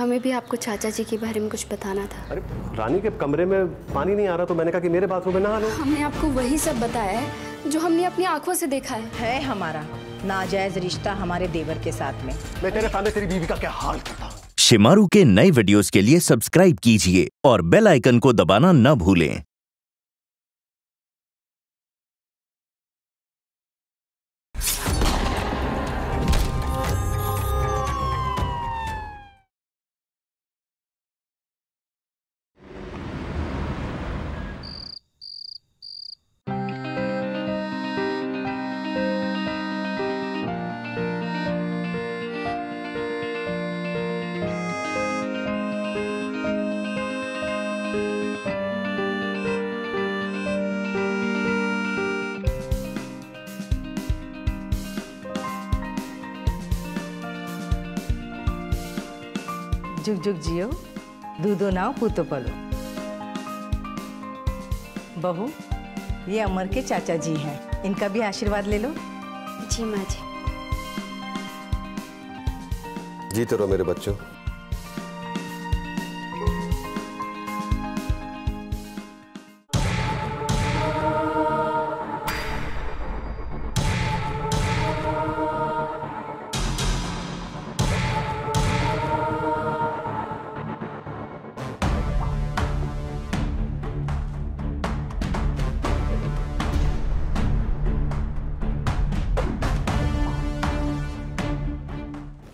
हमें भी आपको चाचा जी के बारे में कुछ बताना था। अरे रानी के कमरे में पानी नहीं आ रहा तो मैंने कहा कि मेरे बाथरूम में नहा लो। हमने आपको वही सब बताया है जो हमने अपनी आंखों से देखा है हमारा नाजायज रिश्ता हमारे देवर के साथ में। मैं तेरे सामने तेरी बीवी का क्या हाल करता। शिमारू के नए वीडियोस के लिए सब्सक्राइब कीजिए और बेल आइकन को दबाना न भूलें। जुग जुग जियो दूधो नाव पूतो पलो। बहू ये अमर के चाचा जी हैं, इनका भी आशीर्वाद ले लो। जी माँ जी। जीते रहो मेरे बच्चों।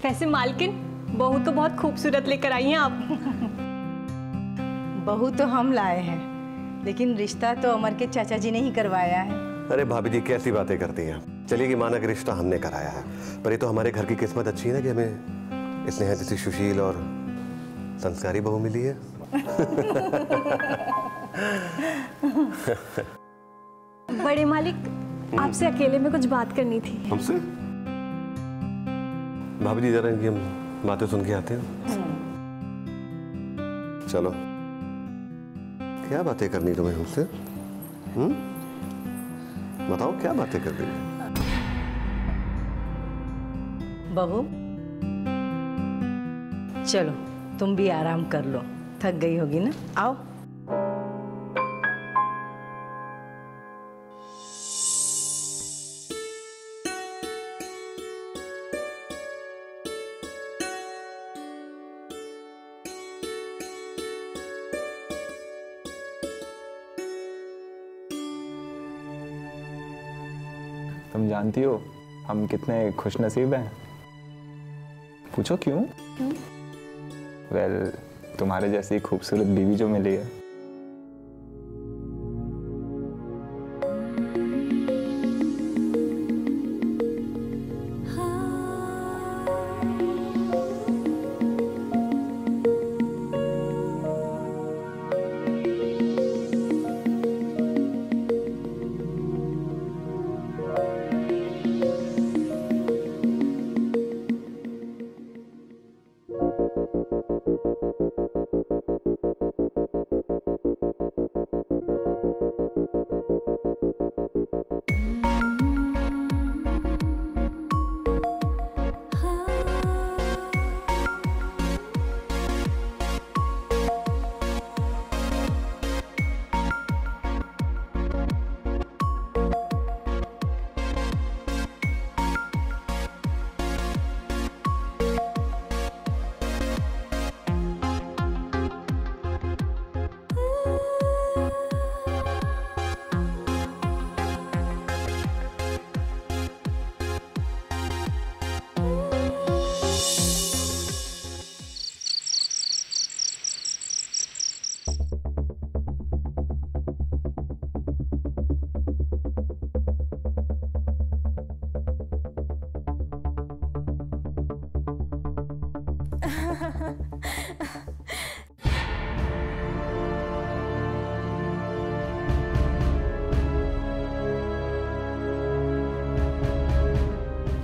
वैसे मालकिन बहू तो बहुत खूबसूरत लेकर आई हैं आप। बहू तो हम लाए हैं लेकिन रिश्ता तो अमर के चाचा जी ने ही करवाया है। अरे भाभी जी कैसी बातें करती हैं आप। चलिए कि माना कि रिश्ता हमने कराया है पर ये तो हमारे घर की किस्मत अच्छी है ना कि हमें इसने जैसी सुशील और संस्कारी बहू मिली है। बड़े मालिक आपसे अकेले में कुछ बात करनी थी। हमसे? भाभी जी जरा इनकी हम बातें सुन के आते हैं। चलो क्या बातें करनी तुम्हें हमसे? बताओ क्या बातें करनी है। बहू चलो तुम भी आराम कर लो, थक गई होगी ना। आओ तुम जानती हो हम कितने खुशनसीब हैं। पूछो क्यों? वेल तुम्हारे जैसी खूबसूरत बीवी जो मिली है।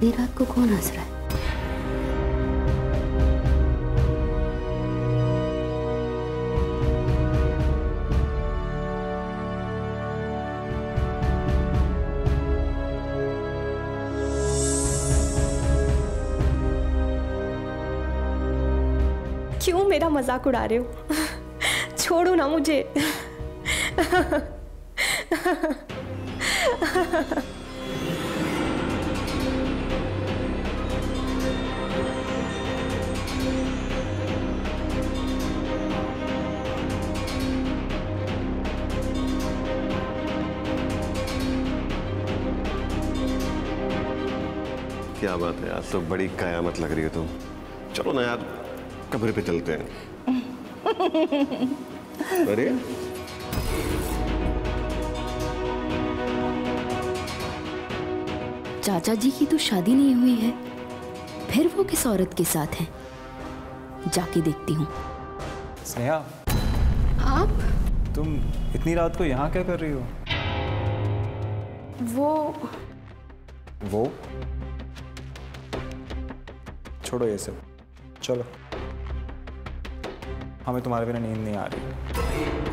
देर रात को कौन हंस रहा है? क्यों मेरा मजाक उड़ा रहे हो? छोड़ो ना मुझे। क्या बात है, आज तो बड़ी कयामत लग रही है तुम। चलो ना यार, कब्र पे चलते हैं। अरे चाचा जी की तो शादी नहीं हुई है, फिर वो किस औरत के साथ हैं? जाके देखती हूँ। स्नेहा, आप तुम इतनी रात को यहाँ क्या कर रही हो? वो छोड़ो ये सब, चलो। हमें तुम्हारे बिना नींद नहीं आ रही।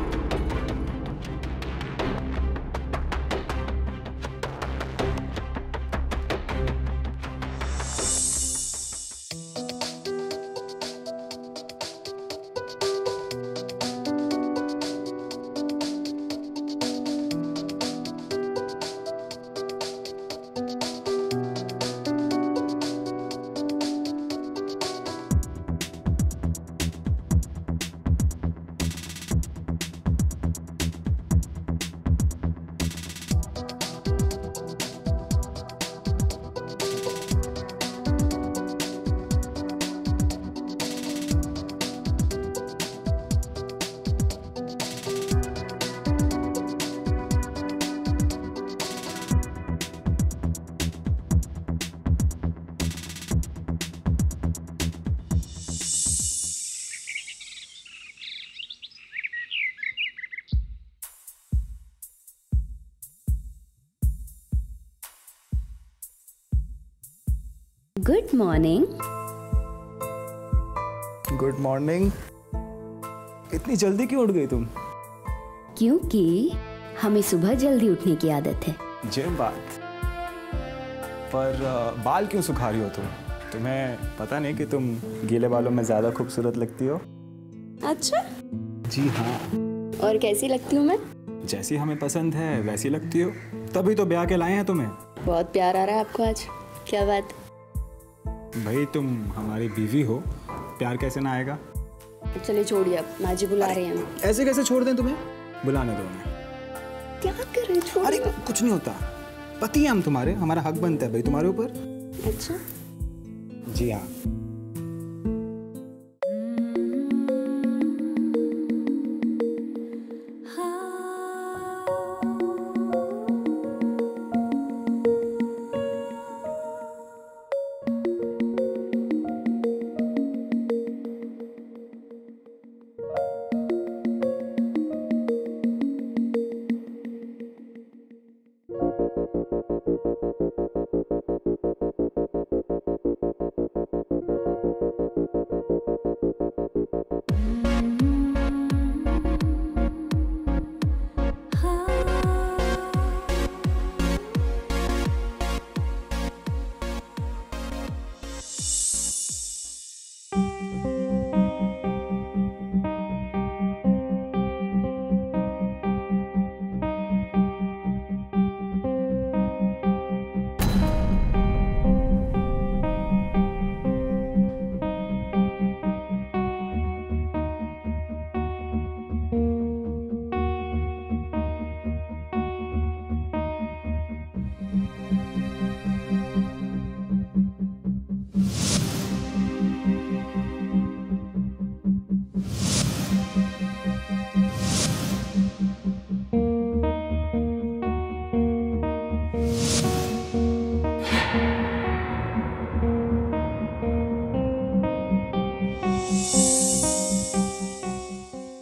Good morning. Good morning. इतनी जल्दी क्यों उठ गई तुम? क्योंकि हमें सुबह जल्दी उठने की आदत है। जे बात, पर बाल क्यों सुखा रही हो तुम? तुम्हें पता नहीं कि तुम गीले बालों में ज्यादा खूबसूरत लगती हो। अच्छा जी हाँ। और कैसी लगती हूँ मैं? जैसी हमें पसंद है वैसी लगती हो, तभी तो ब्याह के लाए हैं तुम्हें। बहुत प्यार आ रहा है आपको आज, क्या बात। भाई तुम हमारी बीवी हो, प्यार कैसे ना आएगा। चलिए छोड़िए अब, माँ जी बुला रहे हैं। ऐसे कैसे छोड़ दें तुम्हें? बुलाने दो हमें। क्या कर रहे हो? अरे कुछ नहीं होता, पति है हम तुम्हारे, हमारा हक बनता है भाई तुम्हारे ऊपर। अच्छा जी हाँ।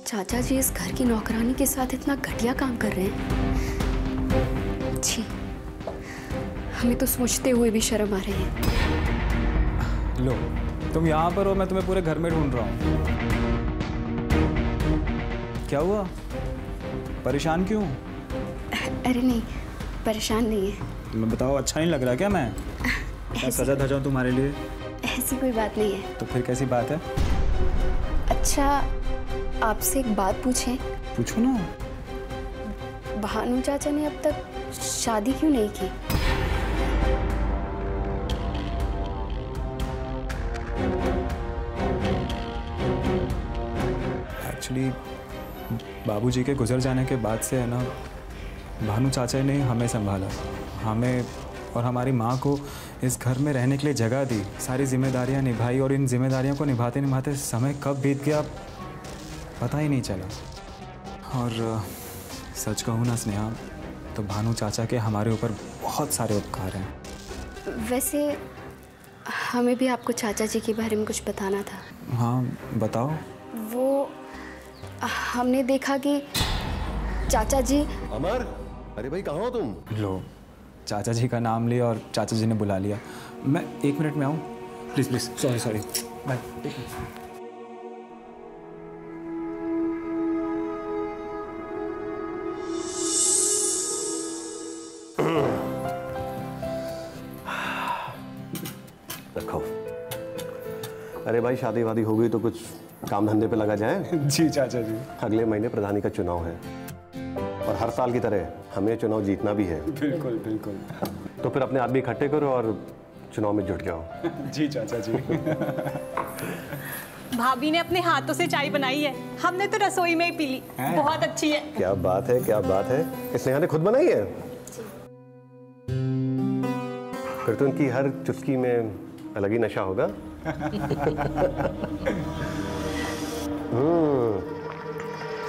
चाचा जी इस घर की नौकरानी के साथ इतना घटिया काम कर रहे हैं। छी, हमें तो सोचते हुए भी शर्म आ रही है। लो, तुम यहाँ पर हो, मैं तुम्हें पूरे घर में ढूंढ रहा हूँ। क्या हुआ, परेशान क्यों? अरे नहीं, परेशान नहीं है। तुम्हें बताओ, अच्छा नहीं लग रहा क्या? मैं सजा धजाऊँ तुम्हारे लिए? ऐसी कोई बात नहीं है। तो फिर कैसी बात है? अच्छा आपसे एक बात पूछें? पूछो ना। भानु चाचा ने अब तक शादी क्यों नहीं की? एक्चुअली बाबूजी के गुजर जाने के बाद से है ना, भानु चाचा ने हमें संभाला, हमें और हमारी माँ को इस घर में रहने के लिए जगह दी, सारी जिम्मेदारियाँ निभाई और इन जिम्मेदारियों को निभाते निभाते समय कब बीत गया पता ही नहीं चला। और सच कहूँ ना स्नेहा, तो भानु चाचा के हमारे ऊपर बहुत सारे उपकार हैं। वैसे हमें भी आपको चाचा जी के बारे में कुछ बताना था। हाँ बताओ। वो हमने देखा कि चाचा जी। अमर, अरे भाई कहाँ हो तुम? लो, चाचा जी का नाम लिया और चाचा जी ने बुला लिया। मैं एक मिनट में आऊँ? Please please, sorry sorry. Bye. रखो। अरे भाई शादी वादी हो गई तो कुछ काम धंधे पे लगा जाए। जी चाचा जी, अगले महीने प्रधानी का चुनाव है और हर साल की तरह हमें चुनाव जीतना भी है। बिल्कुल बिल्कुल। तो फिर अपने आदमी इकट्ठे करो और चुनाव में जुट जाओ। जी चाचा जी। भाभी ने अपने हाथों से चाय बनाई है, हमने तो रसोई में ही पी ली। बहुत अच्छी है। क्या बात है, क्या बात है। स्नेहा ने खुद बनाई है? फिर तो इनकी हर चुस्की में अलग ही नशा होगा।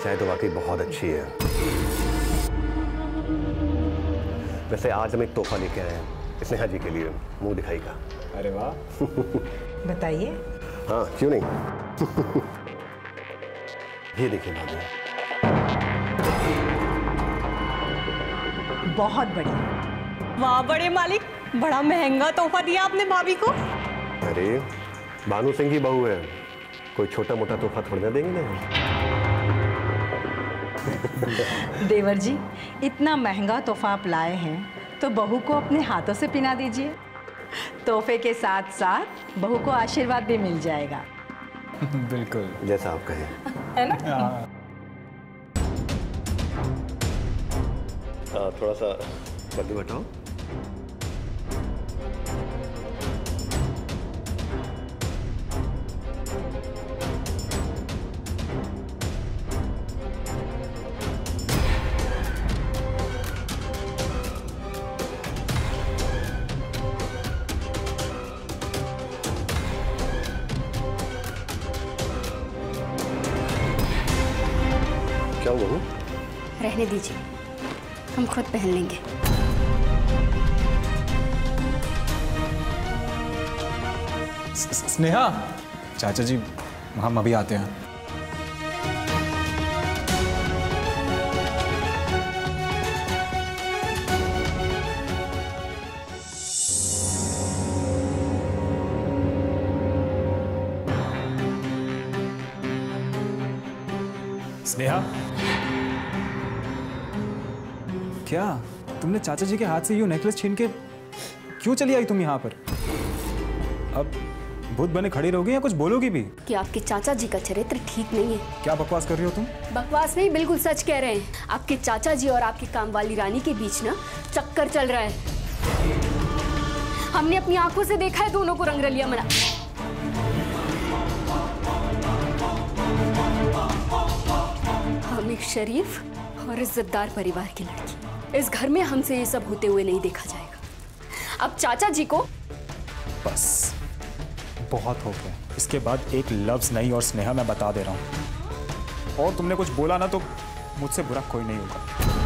चाय तो वाकई बहुत अच्छी है। वैसे आज हम एक तोहफा लेके आए हैं स्नेहा जी के लिए, मुंह दिखाई का। अरे वाह। बताइए। हाँ क्यों नहीं। ये देखिए भाभी। बहुत बढ़िया। वाह बड़े मालिक, बड़ा महंगा तोहफा दिया आपने भाभी को। अरे भानु सिंह की बहू है, कोई छोटा मोटा तोहफा थोड़ी ना देंगे ना। देवर जी, इतना महंगा तोहफा आप लाए हैं तो बहू को अपने हाथों से पिना दीजिए। तोहफे के साथ साथ बहू को आशीर्वाद भी मिल जाएगा। बिल्कुल, जैसा आप कहें। है ना? थोड़ा सा बदल बैठाओ। रहने दीजिए, हम खुद पहन लेंगे। स्नेहा, चाचा जी हम अभी आते हैं। स्नेहा, क्या तुमने चाचा जी के हाथ से यूँ नेकलेस छीन के क्यों चली आई तुम यहाँ पर? अब भूत बने खड़ी रहोगी या कुछ बोलोगी भी? कि आपके चाचा जी का चरित्र ठीक नहीं है। क्या बकवास कर रही हो तुम? बकवास नहीं, बिल्कुल सच कह रहे हैं। आपके चाचा जी और आपकी कामवाली रानी के बीच ना चक्कर चल रहा है। हमने अपनी आंखों से देखा है दोनों को रंगरलिया मना। हम एक शरीफ और इज्जतदार परिवार की लड़की, इस घर में हमसे ये सब होते हुए नहीं देखा जाएगा। अब चाचा जी को बस बहुत हो गया, इसके बाद एक लफ्ज नहीं। और स्नेहा मैं बता दे रहा हूँ, और तुमने कुछ बोला ना तो मुझसे बुरा कोई नहीं होगा।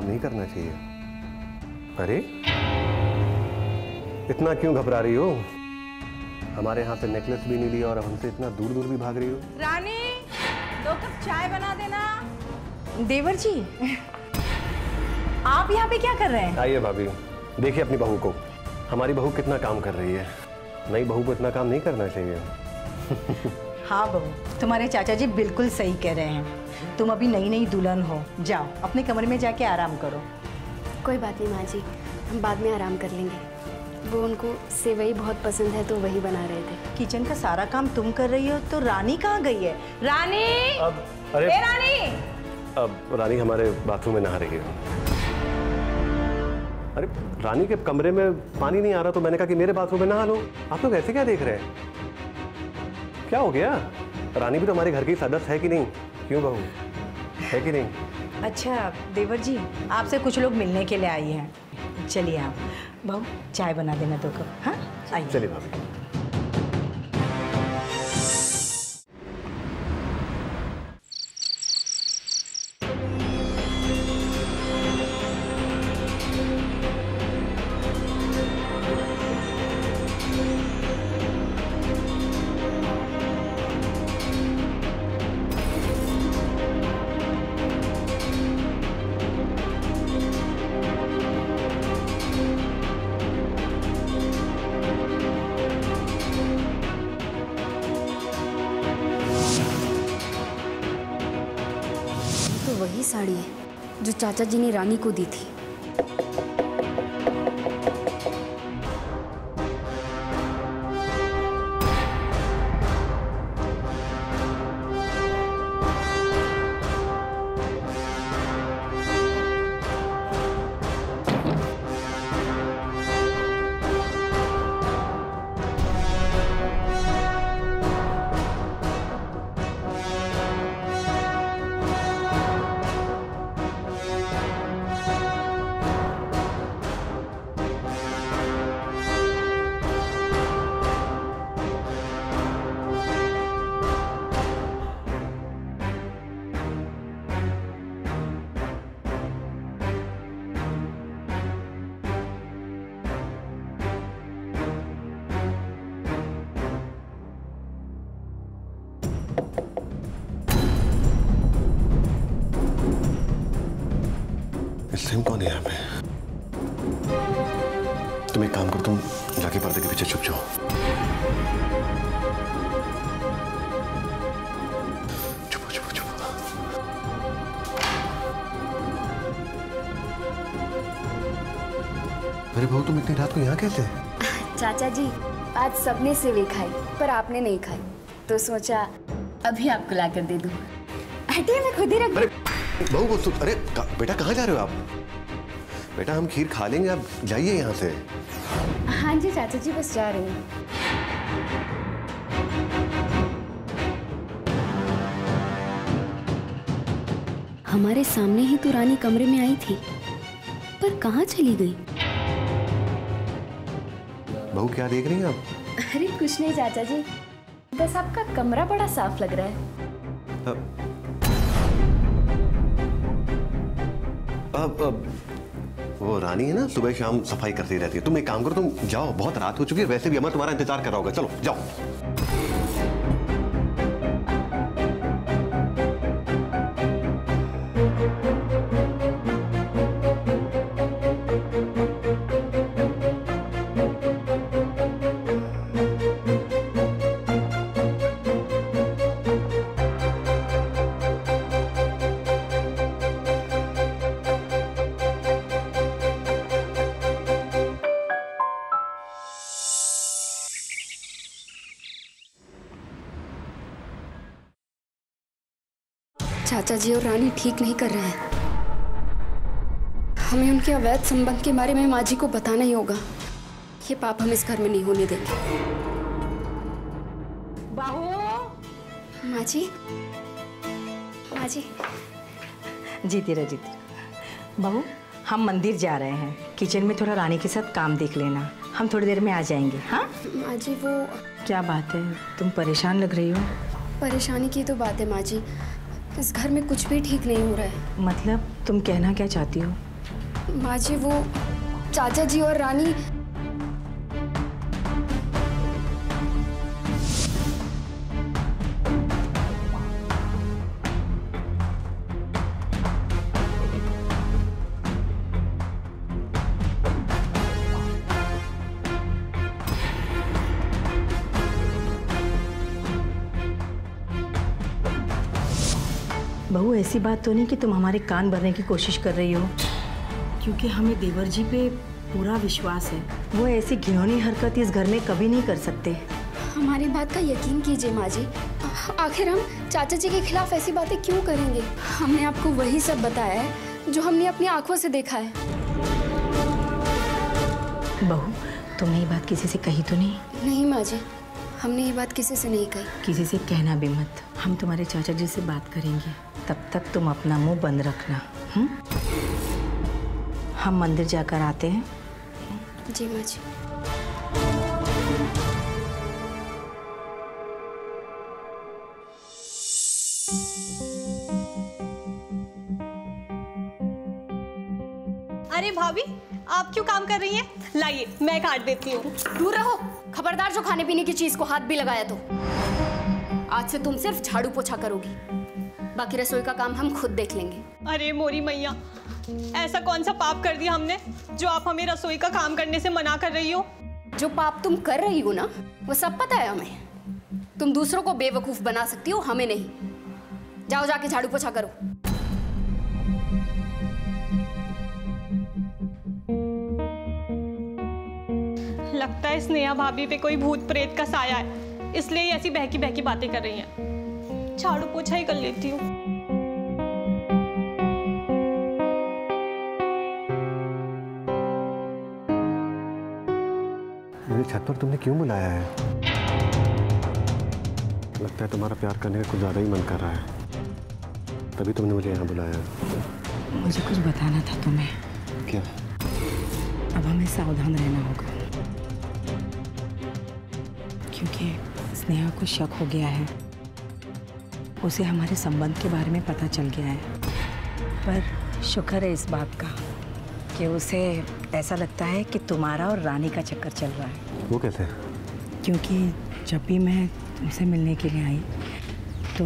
काम नहीं करना चाहिए। अरे इतना क्यों घबरा रही हो? हमारे यहाँ से नेकलेस भी नहीं लिया और हमसे इतना दूर दूर भी भाग रही हो। रानी, दो कप चाय बना देना। देवर जी, आप यहाँ पे क्या कर रहे हैं? आइए भाभी, देखिए अपनी बहू को। हमारी बहू कितना काम कर रही है। नई बहू को इतना काम नहीं करना चाहिए। हाँ बहू, तुम्हारे चाचा जी बिल्कुल सही कह रहे हैं। तुम अभी नई नई दुल्हन हो, जाओ अपने कमरे में जाके आराम करो। कोई बात नहीं माँ जी, हम बाद में आराम कर लेंगे। वो उनको सेवई बहुत पसंद है तो वही बना रहे थे। किचन का सारा काम तुम कर रही हो तो रानी कहाँ गई है? रानी! अब रानी हमारे बाथरूम में नहा रही है। अरे रानी के कमरे में पानी नहीं आ रहा तो मैंने कहा कि मेरे बाथरूम में नहा लो। आप लोग ऐसे क्या देख रहे हैं? क्या हो गया? रानी भी तो हमारे घर की सदस्य है कि नहीं? क्यों बहू, है कि नहीं? अच्छा देवर जी, आपसे कुछ लोग मिलने के लिए आई हैं। चलिए आप बहू, चाय बना देना दो कप। हाँ आइए। चलिए भाभी। वही साड़ी है जो चाचा जी ने रानी को दी थी। सिम कौन है यहाँ पे? तुम एक काम करो, तुम जाके पर्दे के पीछे छुप जाओ। छुपो छुपो छुपो। अरे बहू, तुम इतनी रात को यहाँ कैसे? चाचा जी, आज सबने सेवई खाई पर आपने नहीं खाई तो सोचा अभी आपको लाकर दे दूँ। हटिए, मैं खुद ही रख दूँ। बहू तो, अरे बेटा कहाँ जा रहे हो आप? बेटा हम खीर खा लेंगे, आप जाइए यहाँ से। हाँ जी चाचा जी, बस जा रही हूँ। हमारे सामने ही तो रानी कमरे में आई थी, पर कहाँ चली गई? बहू क्या देख रही हैं आप? अरे कुछ नहीं चाचा जी, बस आपका कमरा बड़ा साफ लग रहा है। अब वो रानी है ना, सुबह शाम सफाई करती रहती है। तुम एक काम करो, तुम जाओ, बहुत रात हो चुकी है। वैसे भी अमर तुम्हारा इंतजार कर रहा होगा। चलो जाओ। चाचा जी और रानी ठीक नहीं कर रहे हैं। हमें उनके अवैध संबंध के बारे में माँ जी को बताना ही होगा। ये पाप हम इस घर में नहीं होने देंगे। बहू! माँ जी, माँ जी। जीती रहो। बहू, हम मंदिर जा रहे हैं। किचन में थोड़ा रानी के साथ काम देख लेना, हम थोड़ी देर में आ जाएंगे। हाँ माँ जी। वो क्या बात है, तुम परेशान लग रही हो? परेशानी की तो बात है माँ जी, इस घर में कुछ भी ठीक नहीं हो रहा है। मतलब तुम कहना क्या चाहती हो? माँ जी, वो चाचा जी और रानी। बहू, ऐसी बात तो नहीं कि तुम हमारे कान भरने की कोशिश कर रही हो, क्योंकि हमें देवर जी पे पूरा विश्वास है। वो ऐसी घिनौनी हरकत इस घर में कभी नहीं कर सकते। हमारी बात का यकीन कीजिए माँ जी, आखिर हम चाचा जी के खिलाफ ऐसी बातें क्यों करेंगे? हमने आपको वही सब बताया है जो हमने अपनी आंखों से देखा है। बहू, तुमने ये बात किसी से कही तो नहीं? नहीं माँ जी, हमने ये बात किसी से नहीं कही। किसी से कहना भी मत, हम तुम्हारे चाचा जी से बात करेंगे। तब तक तुम अपना मुंह बंद रखना। हम मंदिर जाकर आते हैं। जी माँ जी। अरे भाभी, आप क्यों काम कर रही हैं? लाइए, मैं काट देती हूँ। दूर रहो, खबरदार जो खाने पीने की चीज को हाथ भी लगाया तो। आज से तुम सिर्फ झाड़ू पोछा करोगी, बाकी रसोई का काम हम खुद देख लेंगे। अरे मोरी मैया, ऐसा कौन सा पाप कर दिया हमने जो आप हमें रसोई का काम करने से मना कर रही हो? जो पाप तुम कर रही हो ना, वो सब पता है हमें। तुम दूसरों को बेवकूफ बना सकती हो, हमें नहीं। जाओ, जाके झाड़ू पोछा करो। लगता है इस नेहा भाभी पे कोई भूत प्रेत का साया है, इसलिए ऐसी बहकी बहकी बातें कर रही है। झाड़ू पोछा ही कर लेती हूँ। मुझे छत पर तुमने क्यों बुलाया है? लगता है तुम्हारा प्यार करने का कुछ ज्यादा ही मन कर रहा है, तभी तुमने मुझे यहाँ बुलाया है। मुझे कुछ बताना था तुम्हें। क्या? अब हमें सावधान रहना होगा, क्योंकि स्नेहा को शक हो गया है। उसे हमारे संबंध के बारे में पता चल गया है, पर शुक्र है इस बात का कि उसे ऐसा लगता है कि तुम्हारा और रानी का चक्कर चल रहा है। वो कैसे? क्योंकि जब भी मैं तुमसे मिलने के लिए आई तो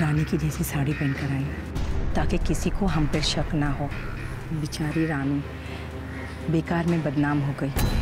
रानी की जैसी साड़ी पहन कर आई, ताकि किसी को हम पर शक ना हो। बेचारी रानी बेकार में बदनाम हो गई।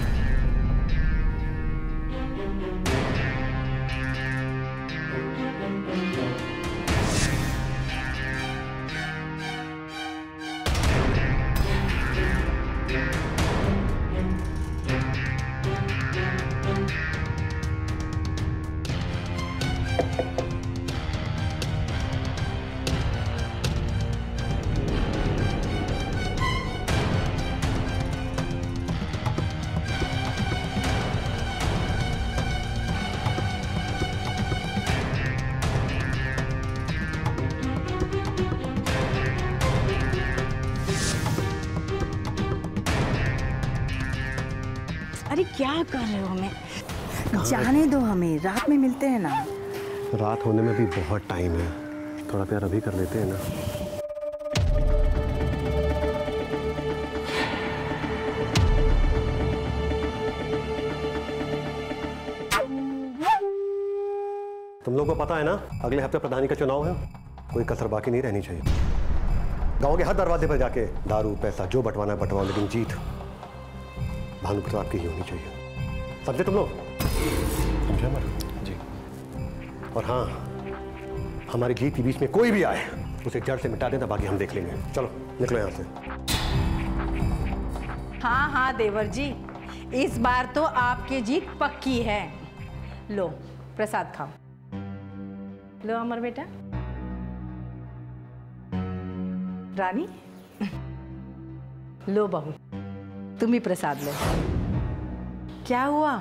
क्या कर रहे हो? हमें जाने दो, हमें रात में मिलते हैं ना। रात होने में भी बहुत टाइम है, थोड़ा प्यार अभी कर लेते हैं ना। तुम लोगों को पता है ना, अगले हफ्ते प्रधानी का चुनाव है, कोई कसर बाकी नहीं रहनी चाहिए। गांव के हर दरवाजे पर जाके दारू पैसा जो बंटवाना है बंटवाओ, लेकिन जीत भानु प्रताप की ही होनी चाहिए। समझे तुम लोग? समझे मर जी। और हाँ, हमारी जीत के बीच में कोई भी आए उसे जड़ से मिटा देना, बाकी हम देख लेंगे। चलो निकलो यहाँ से। हाँ हाँ देवर जी, इस बार तो आपकी जीत पक्की है। लो प्रसाद खाओ। लो अमर बेटा। रानी लो बहू, तुम ही प्रसाद लो। क्या हुआ,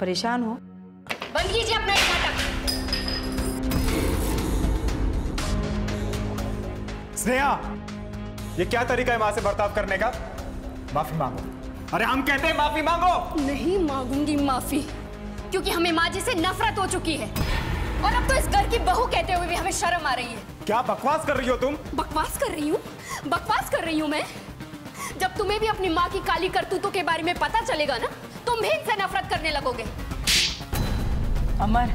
परेशान हो? बंद कीजिए अपना नाटक। स्नेहा, ये क्या तरीका है माँ से बर्ताव करने का? माफी मांगो। अरे हम कहते हैं माफी मांगो। नहीं मांगूंगी माफी, क्योंकि हमें माँ जी से नफरत हो चुकी है, और अब तो इस घर की बहू कहते हुए भी हमें शर्म आ रही है। क्या बकवास कर रही हो तुम? बकवास कर रही हूँ मैं? जब तुम्हें भी अपनी माँ की काली करतूतों के बारे में पता चलेगा ना, तुम भी इनसे नफरत करने लगोगे। अमर,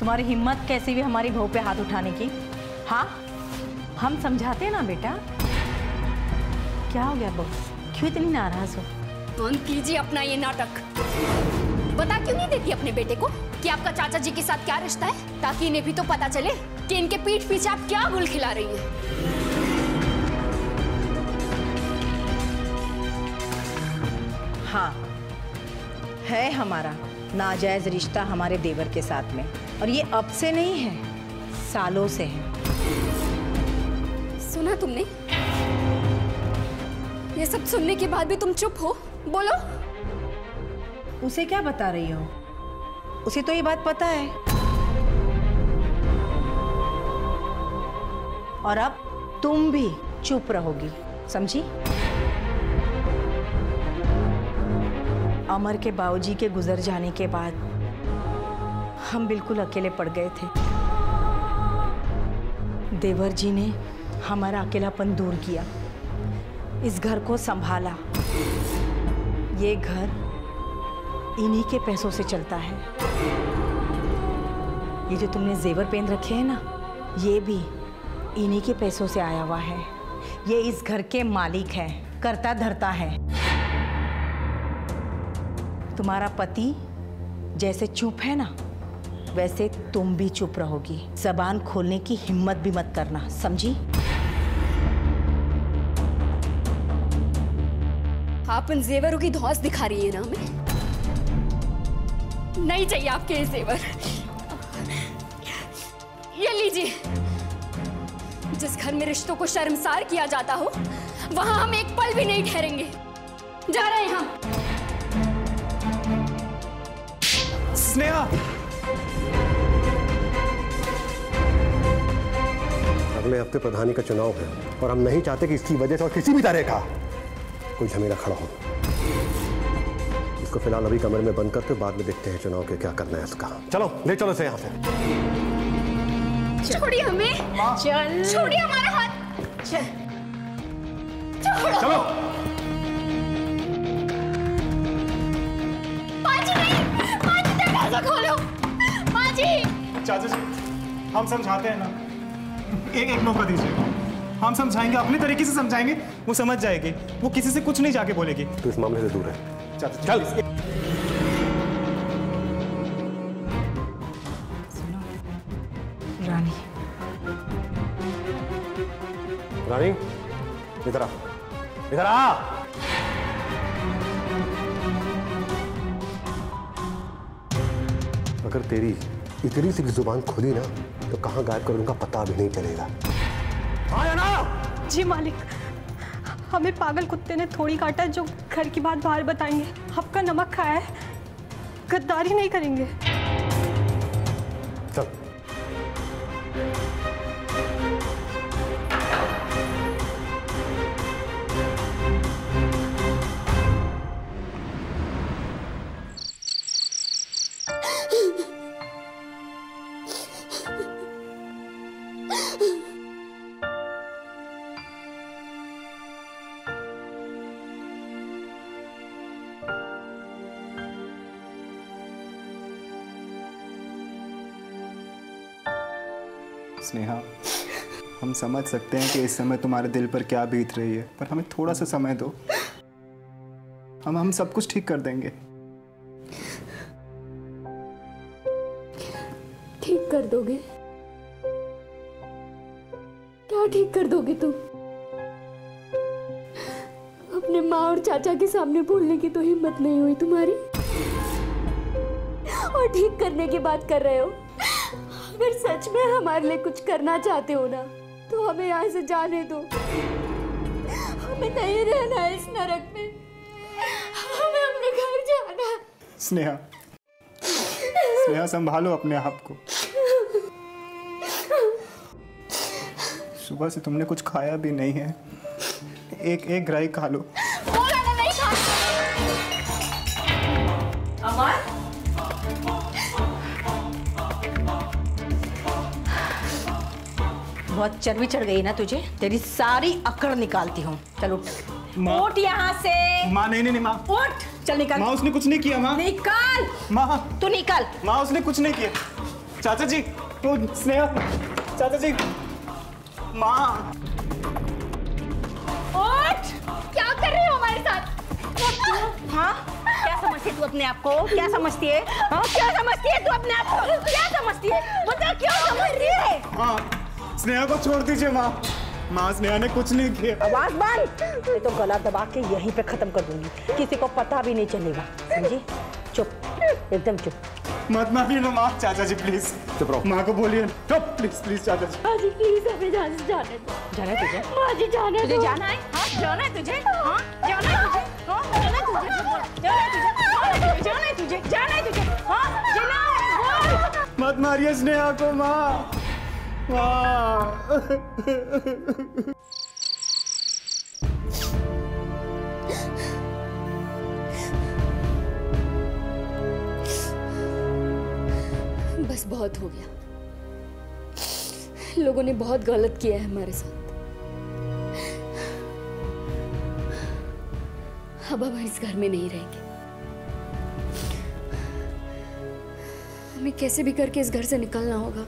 तुम्हारी हिम्मत कैसी भी हमारी बहू पे हाथ उठाने की। हाँ, हम समझाते हैं ना बेटा। क्या हो गया बहू, क्यों इतनी नाराज हो? बंद कीजिए अपना ये नाटक। बता क्यों नहीं देती अपने बेटे को कि आपका चाचा जी के साथ क्या रिश्ता है, ताकि इन्हें भी तो पता चले कि इनके पीठ पीछे आप क्या गुल खिला रही हैं। हाँ, है हमारा नाजायज रिश्ता हमारे देवर के साथ में, और ये अब से नहीं है, सालों से है। सुना तुमने? ये सब सुनने के बाद भी तुम चुप हो? बोलो। उसे क्या बता रही हो? उसे तो ये बात पता है। और अब तुम भी चुप रहोगी, समझी? अमर के बाबूजी के गुजर जाने के बाद हम बिल्कुल अकेले पड़ गए थे। देवर जी ने हमारा अकेलापन दूर किया, इस घर को संभाला। ये घर इन्हीं के पैसों से चलता है। ये जो तुमने जेवर पहन रखे हैं ना, ये भी इन्हीं के पैसों से आया हुआ है। ये इस घर के मालिक है, करता धरता है। तुम्हारा पति जैसे चुप है ना, वैसे तुम भी चुप रहोगी। जबान खोलने की हिम्मत भी मत करना, समझी? आप इन जेवरों की धौस दिखा रही है ना हमें? नहीं चाहिए आपके ये जेवर। ये लीजिए। जिस घर में रिश्तों को शर्मसार किया जाता हो, वहां हम एक पल भी नहीं ठहरेंगे। जा रहे हैं हम। स्नेहा, अगले हफ्ते प्रधानी का चुनाव है और हम नहीं चाहते कि इसकी वजह से और किसी भी तरह का कोई झमेला खड़ा हो। इसको फिलहाल अभी कमरे में बंद करके बाद में देखते हैं चुनाव के क्या करना है इसका। चलो ले चलो इसे यहाँ से। छोड़िए हमें, छोड़िए हमारा हाथ। चलो खोलो। माँ जी, चाचा जी, हम समझाते हैं ना, एक मौका दीजिए। हम समझाएंगे, अपने तरीके से समझाएंगे, वो समझ जाएगी। वो किसी से कुछ नहीं जाके बोलेगी। तो इस मामले से दूर है चाचा। चल सुनो रानी, रानी इधर आ, इधर आ। अगर तेरी इतनी सी जुबान खुली ना, तो कहाँ गायब कर दूंगा पता भी नहीं चलेगा। आया ना? जी मालिक, हमें पागल कुत्ते ने थोड़ी काटा, जो घर की बात बाहर बताएंगे। आपका नमक खाया है, गद्दारी नहीं करेंगे। चल स्नेहा, हम समझ सकते हैं कि इस समय तुम्हारे दिल पर क्या बीत रही है, पर हमें थोड़ा सा समय दो। हम सब कुछ ठीक कर देंगे। ठीक कर दोगे? क्या ठीक कर दोगे तुम? अपने माँ और चाचा के सामने बोलने की तो हिम्मत नहीं हुई तुम्हारी, और ठीक करने की बात कर रहे हो। अगर सच में हमारे लिए कुछ करना चाहते हो ना, तो हमें यहाँ से जाने दो। हमें नहीं रहना है इस नरक में, हमें अपने घर जाना। स्नेहा, स्नेहा संभालो अपने आप को। सुबह से तुमने कुछ खाया भी नहीं है, एक ग्राई खा लो। अमर, बहुत चर्बी चढ़ गई ना तुझे, तेरी सारी अकड़ निकालती हूँ। चलो। उठ यहाँ से। माँ नहीं नहीं माँ उठ, चल निकल। माँ उसने कुछ नहीं किया माँ, निकल। माँ तू निकल। माँ उसने कुछ नहीं किया। चाचा जी तू स्नेहा, चाचा जी माँ उठ, क्या कर रही हो हमारे साथ? हाँ क्या समझती है तू अपने आप को? क्या समझती है? हाँ क्या समझती है तू अपने आप को? क्या समझती है बता, क्या समझती है? माँ स्नेहा को छोड़ दीजिए माँ, माँ स्नेहा ने कुछ नहीं किया। आवाज बंद, मैं तो गला दबा के यहीं पे खत्म कर दूंगी, किसी को पता भी नहीं चलेगा, समझी? चुप, एकदम चुप। मत मारिए ना माँ, चाचा जी प्लीज चुप रहो। माँ को बोलिए चुप, प्लीज प्लीज चाचा जी। माँ जी प्लीज हमें जाने दो। जाना है तुझे? माँ जी जाने दो। तुझे जाना है? हाँ जाना है तुझे। हाँ जाना है तुझे। हाँ जाना है तुझे। जाना है तुझे। जाना है तुझे। जाना है तुझे। हाँ जाना है। मत मारिए स्नेहा को माँ। माँ बस बहुत हो गया, लोगों ने बहुत गलत किया है हमारे साथ। अब हम इस घर में नहीं रहेंगे, हमें कैसे भी करके इस घर से निकलना होगा।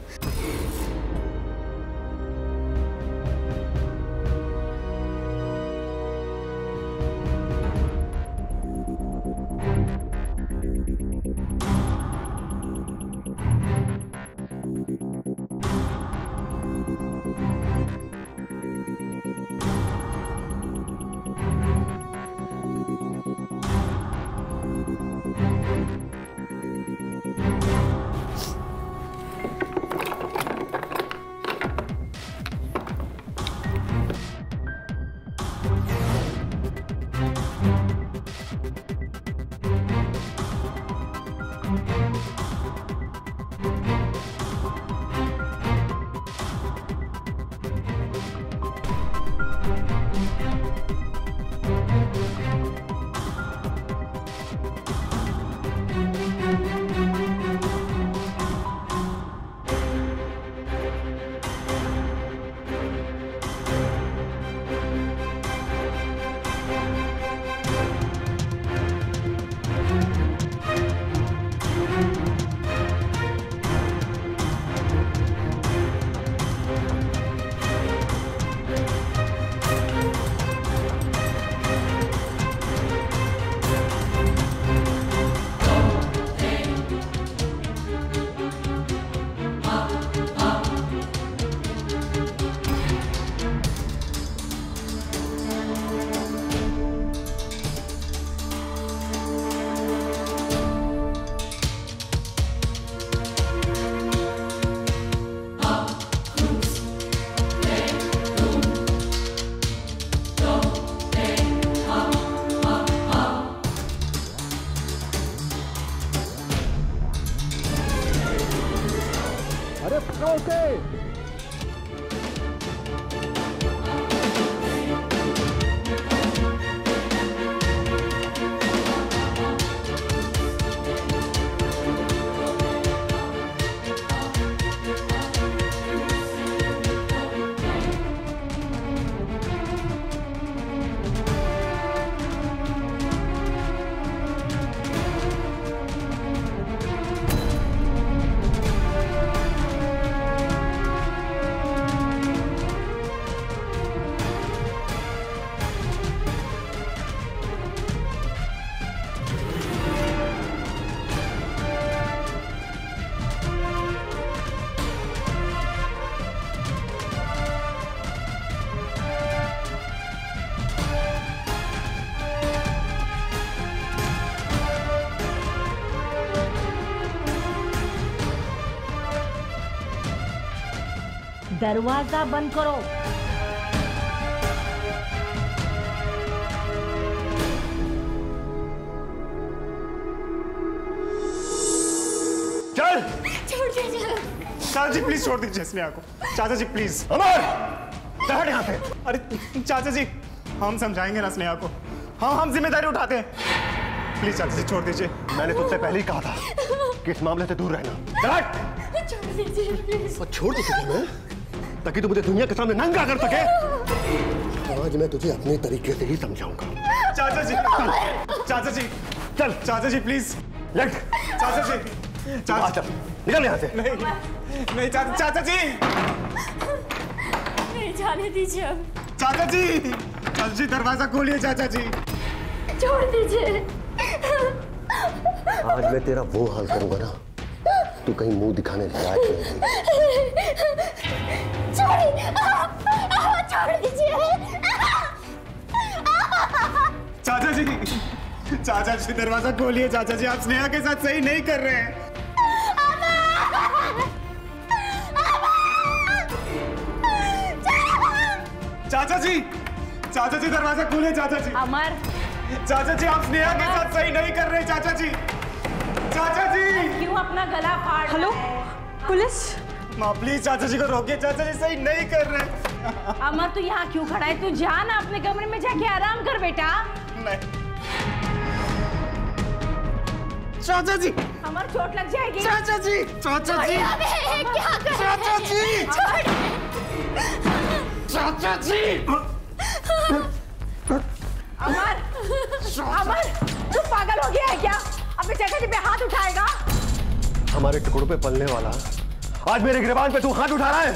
दरवाजा बंद करो। चल छोड़ दीजिए चाचा जी, प्लीज छोड़ दीजिए स्नेहा को। चाचा जी प्लीज। अमर बैठ यहाँ पे। अरे चाचा जी हम समझाएंगे ना स्नेहा को, हम जिम्मेदारी उठाते हैं। प्लीज चाचा जी छोड़ दीजिए। मैंने तुझसे पहले ही कहा था कि इस मामले से दूर रहना। छोड़ दीजिए। छोड़ दीजिए ताकि तू मुझे दुनिया के सामने नंगा कर सके। आज मैं तुझे अपने तरीके से ही समझाऊंगा। चाचा जी, चाचा जी, चल चाचा जी प्लीज। चाचा जी, चाचा निकल यहाँ से। नहीं नहीं चाचा जी, नहीं जाने दीजिए अब। चाचा जी, चाचा जी दरवाजा खोलिए। चाचा जी छोड़ दीजिए। आज मैं तेरा वो हाल करूंगा ना, तू कहीं मुंह दिखाने लायक नहीं। छोड़ दीजिए। चाचा जी, चाचा जी दरवाजा खोलिए। चाचा जी आप स्नेहा के साथ सही नहीं कर रहे हैं। चाचा जी, चाचा जी दरवाजा खोलिए। चाचा जी अमर, चाचा जी आप स्नेहा के साथ सही नहीं कर रहे। चाचा जी, चाचा जी क्यों अपना गला फाड़? हेलो पुलिस, माँ प्लीज चाचा जी को रोकिए। चाचा जी सही नहीं कर रहे। अमर तू यहाँ क्यों खड़ा है? तू जा ना अपने कमरे में जाके आराम कर बेटा। नहीं चाचा जी, अमर चोट लग जाएगी। चाचा जी, चाचा जी क्या कर रहे? चाचा जी, चाचा जी अमर, अमर तू पागल हो गया है क्या? अपने चाचा जी पे हाथ उठाएगा? हमारे टुकड़ों पे पलने वाला आज मेरे गिरबान पे तू हाथ उठा रहा है?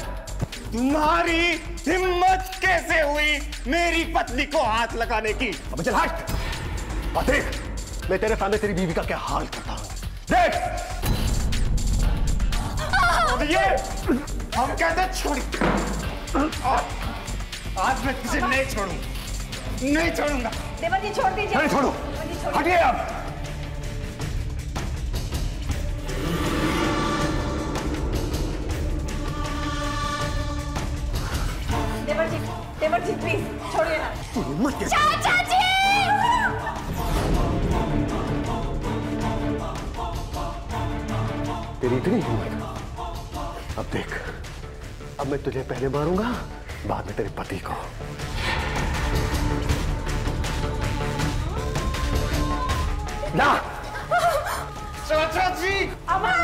तुम्हारी हिम्मत कैसे हुई मेरी पत्नी को हाथ लगाने की? अब चल हट। देख मैं तेरे सामने तेरी बीवी का क्या हाल करता हूँ। देख ये हम कहते छोड़ी, आज मैं किसी नहीं छोड़ूंगा, नहीं छोड़ूंगा। देवर जी छोड़ दीजिए। नहीं छोड़ो, हटिए आप। देवर जी, देवर जी प्लीज छोड़िए ना। हिम्मत कैसे? चाचा जी, तेरी इतनी हिम्मत? अब देख, अब मैं तुझे पहले मारूंगा, बाद में तेरे पति को। ना चाचा जी, अमर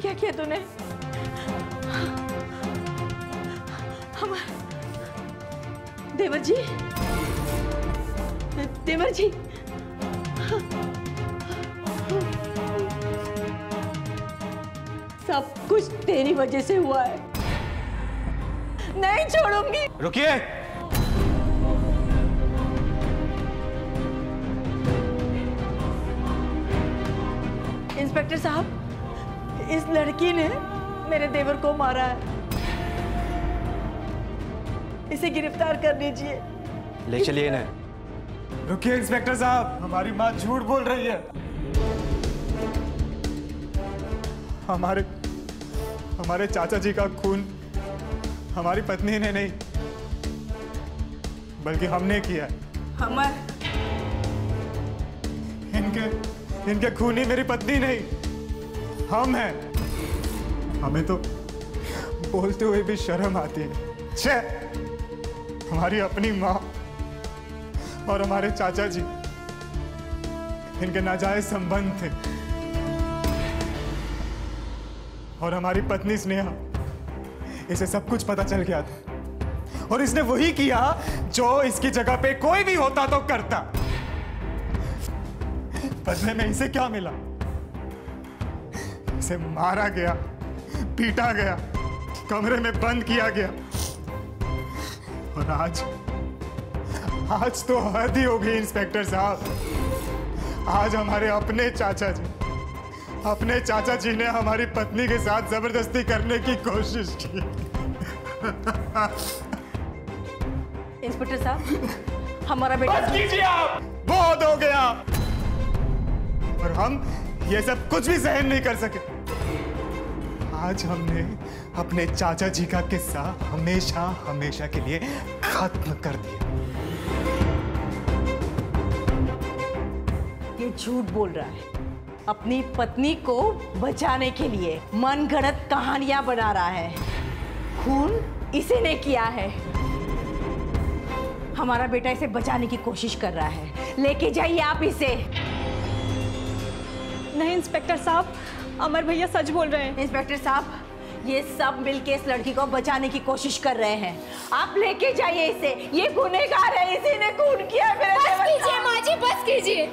क्या किया तूने? हमारे देवर जी, देवर जी सब कुछ तेरी वजह से हुआ है। नहीं छोड़ूंगी। रुकिए, इंस्पेक्टर साहब इस लड़की ने मेरे देवर को मारा है, इसे गिरफ्तार कर लीजिए। ले चलिए ना। रुकिए इंस्पेक्टर साहब, हमारी माँ झूठ बोल रही है। हमारे चाचा जी का खून हमारी पत्नी ने नहीं बल्कि हमने किया। हमारे इनके खूनी मेरी पत्नी नहीं, हम हैं। हमें तो बोलते हुए भी शर्म आती है। छे, हमारी अपनी माँ और हमारे चाचा जी, इनके नाजायज संबंध थे और हमारी पत्नी स्नेहा, इसे सब कुछ पता चल गया था और इसने वही किया जो इसकी जगह पे कोई भी होता तो करता। बदले में इसे क्या मिला? इसे मारा गया, पीटा गया, कमरे में बंद किया गया और आज तो हद ही हो गई इंस्पेक्टर साहब। आज हमारे अपने चाचा जी ने हमारी पत्नी के साथ जबरदस्ती करने की कोशिश की। इंस्पेक्टर साहब हमारा बेटा, बस कीजिए आप, बहुत हो गया। और हम ये सब कुछ भी सहन नहीं कर सके। आज हमने अपने चाचा जी का किस्सा हमेशा हमेशा के लिए खत्म कर दिया। ये ये झूठ बोल रहा है, अपनी पत्नी को बचाने के लिए मनगढ़ंत कहानियां बना रहा है। खून इसी ने किया है। हमारा बेटा इसे बचाने की कोशिश कर रहा है। लेके जाइए आप इसे। नहीं इंस्पेक्टर साहब, अमर भैया सच बोल रहे हैं। इंस्पेक्टर साहब, ये सब मिलके इस लड़की को बचाने की कोशिश कर रहे हैं। आप लेके जाइए इसे। ये गुनहगार है, इसी ने खून किया। बस कीजिए माँ जी, बस कीजिए।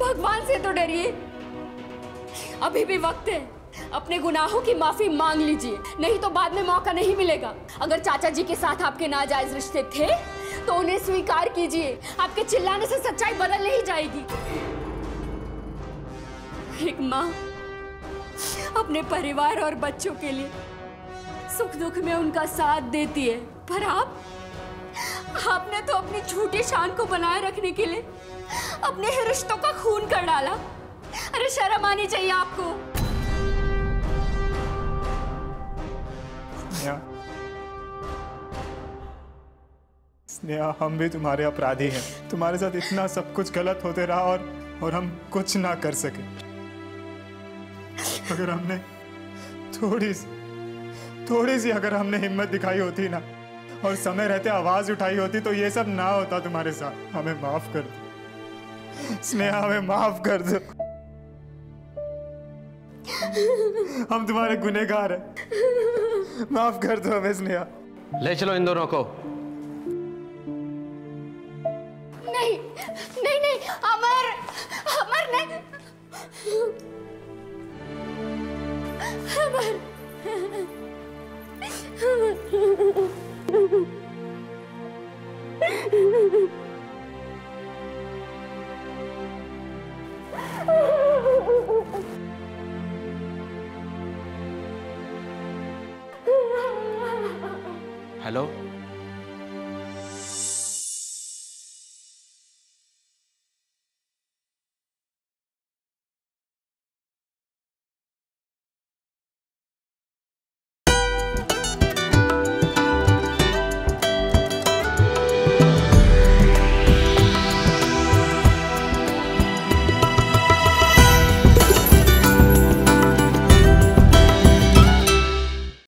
भगवान से तो डरिए। अभी भी वक्त है, अपने गुनाहों की माफी मांग लीजिए, नहीं तो बाद में मौका नहीं मिलेगा। अगर चाचा जी के साथ आपके नाजायज रिश्ते थे तो उन्हें स्वीकार कीजिए। आपके चिल्लाने से सच्चाई बदल नहीं जाएगी। एक माँ अपने परिवार और बच्चों के लिए सुख दुख में उनका साथ देती है, पर आपने तो अपनी झूठी शान को बनाए रखने के लिए अपने ही रिश्तों का खून कर डाला। अरे शर्म आनी चाहिए आपको। स्नेहा, हम भी तुम्हारे अपराधी हैं। तुम्हारे साथ इतना सब कुछ गलत होते रहा और हम कुछ ना कर सके। अगर हमने थोड़ी सी अगर हमने हिम्मत दिखाई होती ना और समय रहते आवाज उठाई होती तो ये सब ना होता तुम्हारे साथ। हमें माफ कर दो स्नेहा, हमें माफ कर दो। हम तुम्हारे गुनहगार हैं, माफ कर दो हमें स्नेहा। ले चलो इन दोनों को। नहीं नहीं नहीं, अमर अमर नहीं, अमर अमर हेलो